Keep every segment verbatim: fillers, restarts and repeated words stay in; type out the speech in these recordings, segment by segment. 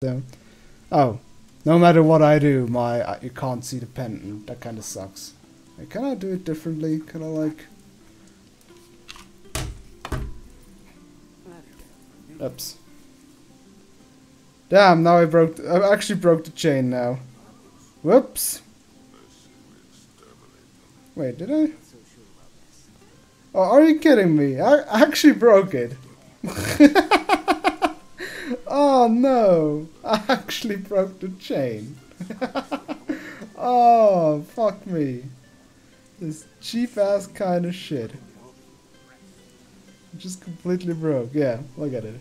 them. Oh, no matter what I do, my I, you can't see the pen, and that kind of sucks. Like, can I do it differently? Can I like? Oops. Damn! Now I broke. The, I actually broke the chain now. Whoops. Wait, did I? Oh, are you kidding me? I actually broke it. Oh no! I actually broke the chain. Oh, fuck me. This cheap ass kind of shit. Just completely broke. Yeah, look at it.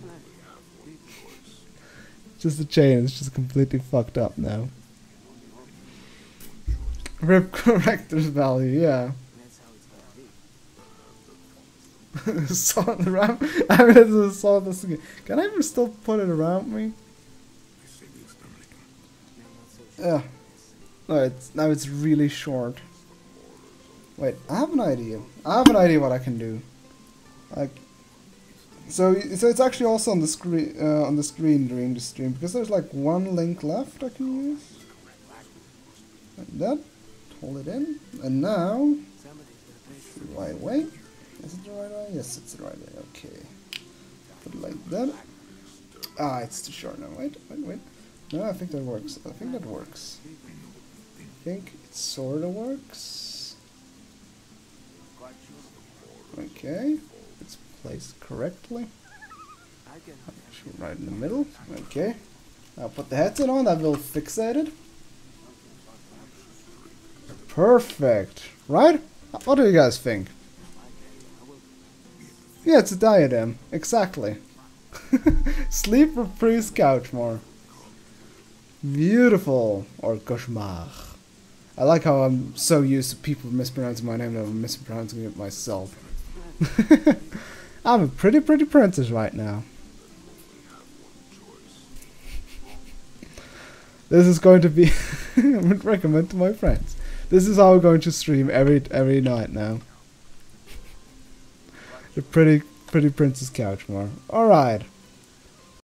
Just the chain is just completely fucked up now. Rip corrector's value, yeah. Salt around. I mean, this is salt. This again. Can I even still put it around me? Yeah. No, it's now it's really short. Wait, I have an idea. I have an idea what I can do. Like, so so it's actually also on the screen uh, on the screen during the stream because there's like one link left I can use. Like that. Hold it in, and now right away. Is it the right way? Yes, it's the right way. Okay. Put it like that. Ah, it's too short. No, wait, wait, wait. No, I think that works. I think that works. I think it sort of works. Okay. It's placed correctly. Actually, right in the middle. Okay. I'll put the headset on. That will fixate it. Perfect. Right? What do you guys think? Yeah, it's a diadem. Exactly. Sleep Reprise Cauchemar. Beautiful. Or Cauchemar. I like how I'm so used to people mispronouncing my name that I'm mispronouncing it myself. I'm a pretty, pretty princess right now. This is going to be... I would recommend to my friends. This is how we're going to stream every every night now. The pretty, pretty Princess Cauchemar. Alright.